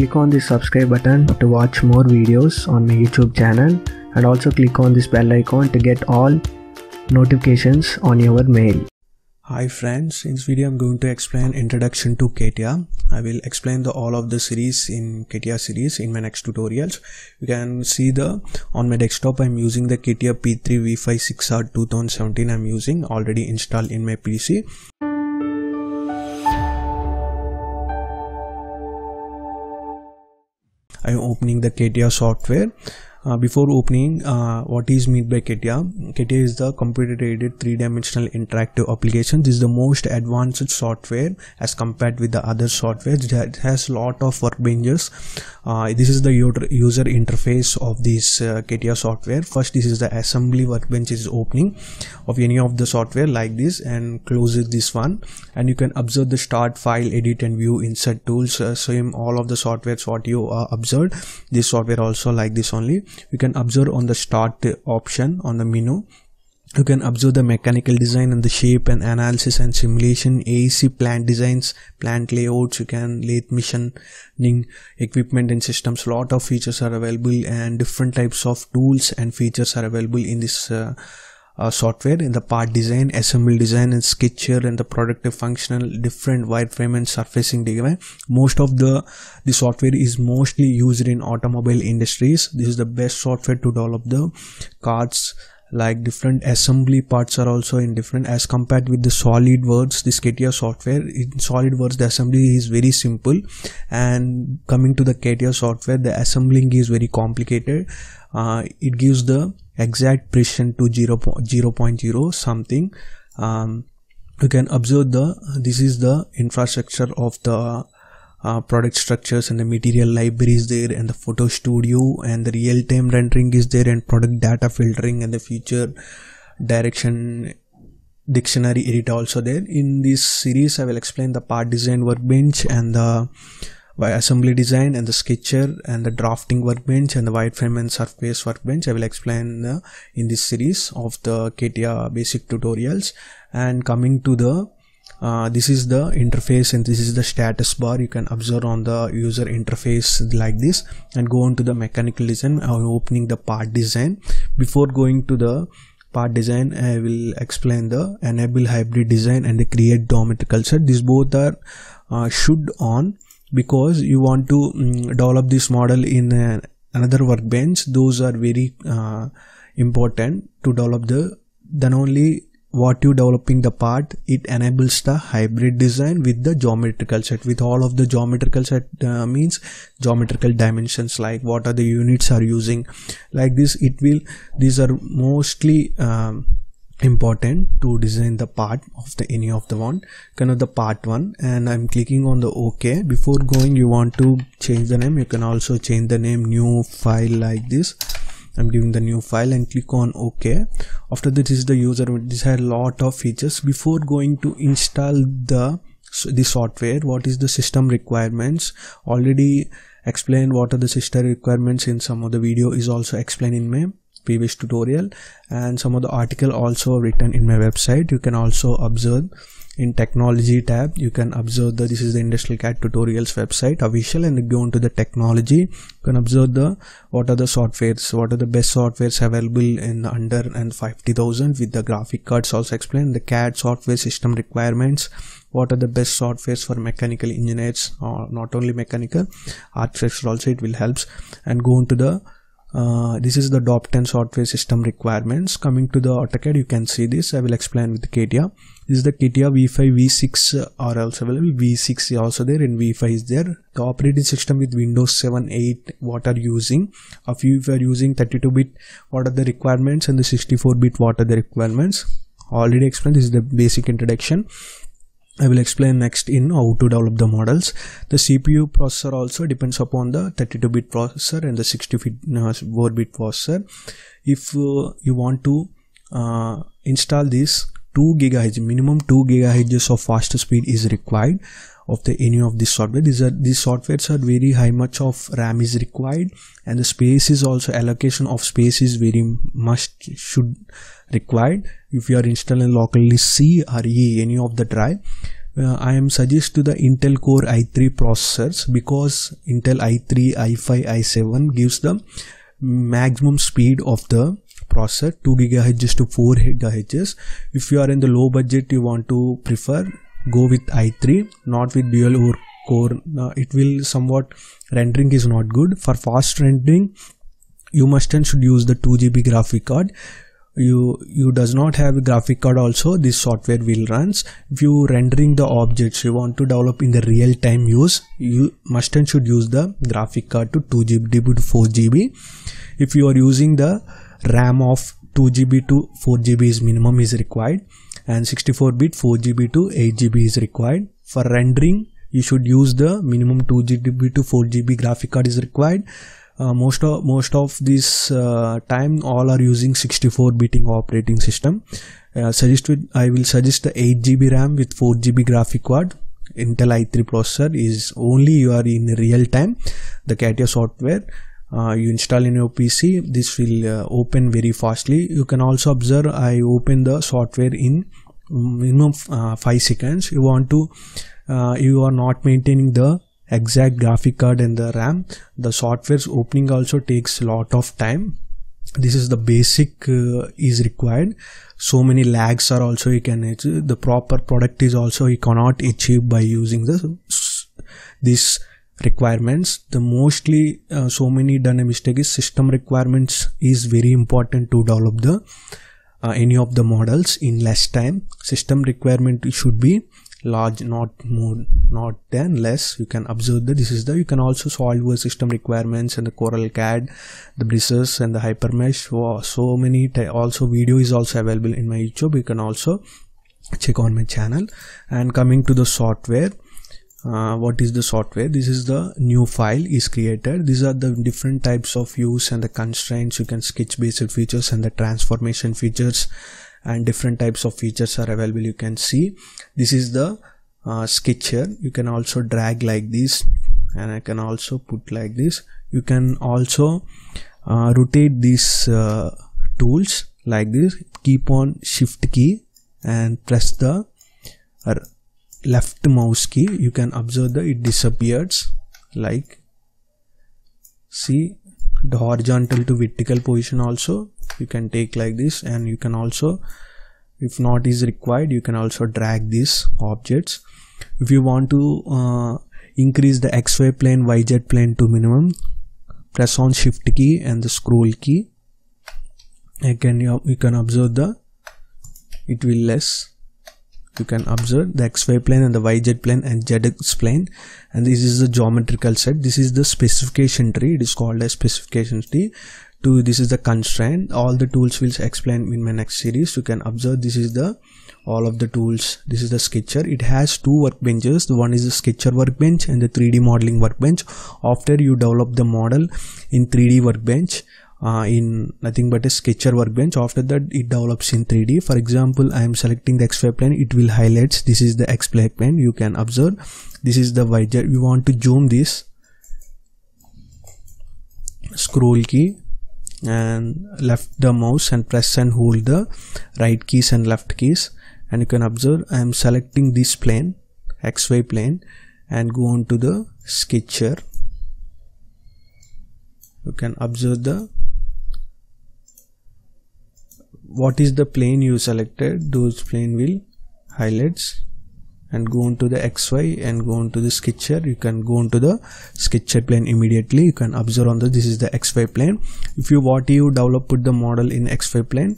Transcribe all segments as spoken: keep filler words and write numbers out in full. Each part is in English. Click on the subscribe button to watch more videos on my YouTube channel, and also click on this bell icon to get all notifications on your mail. Hi friends, in this video I'm going to explain introduction to CATIA. I will explain the all of the series in CATIA series in my next tutorials. You can see the on my desktop I'm using the CATIA P three V five six R twenty seventeen I'm using already installed in my P C. I'm opening the CATIA software. Uh, before opening, uh, what is meant by CATIA? CATIA is the computer-aided three-dimensional interactive application. This is the most advanced software as compared with the other software. It has lot of workbenches. Uh, this is the user interface of this uh, CATIA software. First, this is the assembly workbench is opening of any of the software like this and closes this one. And you can observe the start, file, edit, and view, insert tools. Uh, same all of the softwares what you uh, observed. This software also like this only. You can observe on the start option on the menu. You can observe the mechanical design and the shape and analysis and simulation, A E C plant designs, plant layouts. You can late missioning, equipment and systems. Lot of features are available and different types of tools and features are available in this uh, uh, software. In the part design, assembly design and sketcher and the productive functional, different wireframe and surfacing design. Most of the the software is mostly used in automobile industries. This is the best software to develop the cars. Like different assembly parts are also in different as compared with the Solid Works. This CATIA software in Solid Works the assembly is very simple, and coming to the CATIA software the assembling is very complicated. Uh, it gives the exact precision to zero point zero something. Um, you can observe the this is the infrastructure of the Uh, product structures and the material library is there, and the photo studio and the real-time rendering is there, and product data filtering and the future direction dictionary editor also there. In this series I will explain the part design workbench and the assembly design and the sketcher and the drafting workbench and the wireframe and surface workbench. I will explain the, in this series of the CATIA basic tutorials. And coming to the Uh, this is the interface and this is the status bar. You can observe on the user interface like this and go on to the mechanical design. I'm opening the part design. Before going to the part design, I will explain the enable hybrid design and the create geometrical set. These both are uh, should on because you want to um, develop this model in uh, another workbench. Those are very uh, important to develop the then only what you developing the part. It enables the hybrid design with the geometrical set. With all of the geometrical set uh, means geometrical dimensions, like what are the units are using like this. It will these are mostly um, important to design the part of the any of the one kind of the part one. And I'm clicking on the OK. Before going, you want to change the name. You can also change the name, new file like this. I'm giving the new file and click on OK. After that is the user. This has a lot of features. Before going to install the the software, what is the system requirements? Already explained what are the system requirements in some of the video is also explained in my previous tutorial, and some of the article also written in my website. You can also observe in technology tab. You can observe that this is the Industrial CAD Tutorials website official, and go into the technology. You can observe the what are the softwares, what are the best softwares available in under and fifty thousand with the graphic cards also explained. The CAD software system requirements, what are the best softwares for mechanical engineers, or not only mechanical, architecture also it will helps. And go into the Uh, this is the D O P ten software system requirements. Coming to the AutoCAD, you can see this. I will explain with the CATIA. This is the CATIA V five V six are also available. V six is also there and V five is there. The operating system with Windows seven, eight, what are using? If you are using thirty-two bit, what are the requirements, and the sixty-four bit, what are the requirements? Already explained. This is the basic introduction. I will explain next in how to develop the models. The C P U processor also depends upon the thirty-two bit processor and the sixty-four bit processor. If uh, you want to uh, install this, two gigahertz, minimum two gigahertz of faster speed is required of the any of this software. These are these softwares are very high much of RAM is required, and the space is also allocation of space is very must should required. If you are installing locally C or E any of the drive, uh, I am suggest to the Intel Core i three processors, because Intel i three, i five, i seven gives the maximum speed of the processor, two gigahertz to four gigahertz. If you are in the low budget, you want to prefer go with i three, not with dual or core. Uh, it will somewhat rendering is not good. For fast rendering, you must and should use the two G B graphic card. You you does not have a graphic card also, this software will runs. If you rendering the objects you want to develop in the real time use, you must and should use the graphic card to two G B to four G B. If you are using the RAM of two G B to four G B is minimum is required, and sixty-four bit four G B to eight G B is required. For rendering, you should use the minimum two G B to four G B graphic card is required. Uh, most of most of this uh, time all are using sixty-four bit operating system. Uh, suggest with, I will suggest the eight G B RAM with four G B graphic card. Intel i three processor is only you are in real time. The CATIA software uh, you install in your P C. This will uh, open very fastly. You can also observe I open the software in minimum uh, five seconds. You want to uh, you are not maintaining the exact graphic card and the RAM, the software's opening also takes a lot of time. This is the basic uh, is required. So many lags are also you can achieve. The proper product is also you cannot achieve by using the this requirements. The mostly uh, so many done a mistake is system requirements is very important to develop the uh, any of the models in less time. System requirement should be large, not more, not than less. You can observe that this is the, you can also solve your system requirements and the Coral CAD, the bristles and the Hypermesh. Wow, so many also video is also available in my YouTube. You can also check on my channel. And coming to the software, uh, what is the software? This is the new file is created. These are the different types of use and the constraints. You can sketch based features and the transformation features, and different types of features are available. You can see this is the uh, sketch here. You can also drag like this, and I can also put like this. You can also uh, rotate these uh, tools like this. Keep on shift key and press the uh, left mouse key. You can observe that it disappears. Like, see the horizontal to vertical position also you can take like this, and you can also, if not is required, you can also drag these objects. If you want to uh, increase the X Y plane, Y Z plane to minimum, press on shift key and the scroll key. Again, you, you can observe the it will less. You can observe the X Y plane and the Y Z plane and Z X plane, and this is the geometrical set. This is the specification tree. It is called as specification tree. To this is the constraint. All the tools will explain in my next series. You can observe this is the all of the tools. This is the sketcher. It has two workbenches. The one is the sketcher workbench and the three D modeling workbench. After you develop the model in three D workbench, Uh, in nothing but a sketcher workbench. After that it develops in three D. For example, I am selecting the X Y plane. It will highlights. This is the X Y plane. You can observe this is the Y Z. You want to zoom this, scroll key and left the mouse and press and hold the right keys and left keys, and you can observe I am selecting this plane, X Y plane, and go on to the sketcher. You can observe the what is the plane you selected, those plane will highlights, and go into the X Y and go into the sketcher. You can go into the sketcher plane immediately. You can observe on the this is the X Y plane. If you what you develop put the model in X Y plane,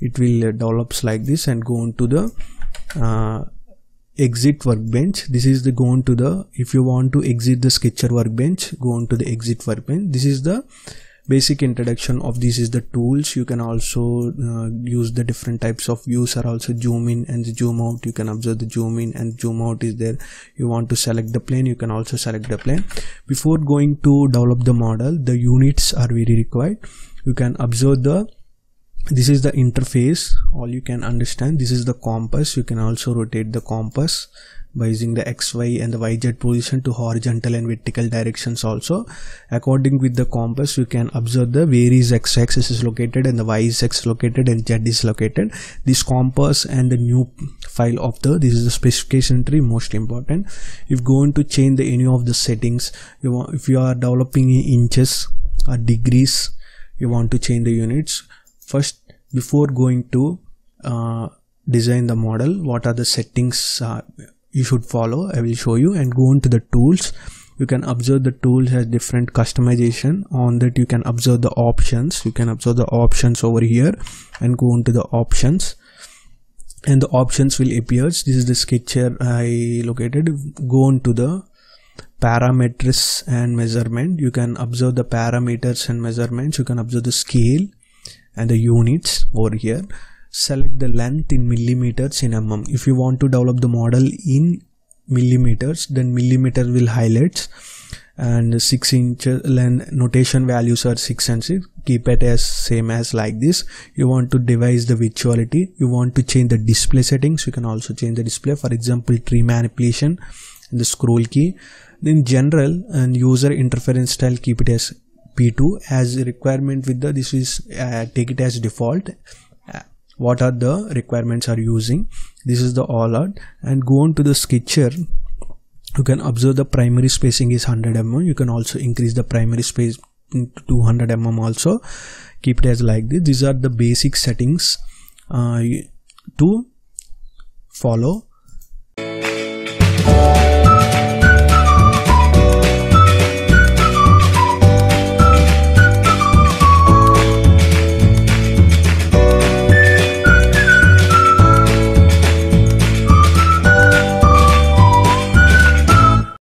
it will uh, develops like this, and go into the uh, exit workbench. This is the go on to the, if you want to exit the sketcher workbench, go on to the exit workbench. This is the basic introduction of this is the tools. You can also uh, use the different types of views are also zoom in and zoom out. You can observe the zoom in and zoom out is there. You want to select the plane, you can also select the plane. Before going to develop the model, the units are very required. You can observe the this is the interface, all you can understand. This is the compass. You can also rotate the compass by using the X Y and the Y Z position to horizontal and vertical directions also. According with the compass, you can observe the where is X axis is located and the Y is X located and Z is located. This compass and the new file of the, this is the specification tree, most important. If going to change the any of the settings, you want, if you are developing in inches or degrees, you want to change the units first before going to uh, design the model. What are the settings uh, you should follow, I will show you. And go into the tools, you can observe the tools has different customization. On that you can observe the options, you can observe the options over here and go into the options, and the options will appear. This is the sketch here I located. Go into the parameters and measurement, you can observe the parameters and measurements, you can observe the scale and the units over here. Select the length in millimeters in mm. If you want to develop the model in millimeters, then millimeter will highlights, and six inch length notation values are six and six. Keep it as same as like this. You want to devise the virtuality, you want to change the display settings, you can also change the display, for example tree manipulation and the scroll key. In general and user interference style, keep it as P two as requirement with the, this is uh, take it as default. Uh, what are the requirements are using, this is the all out. And go on to the sketcher, you can observe the primary spacing is one hundred millimeters. You can also increase the primary space to two hundred millimeters also. Keep it as like this. These are the basic settings uh, to follow.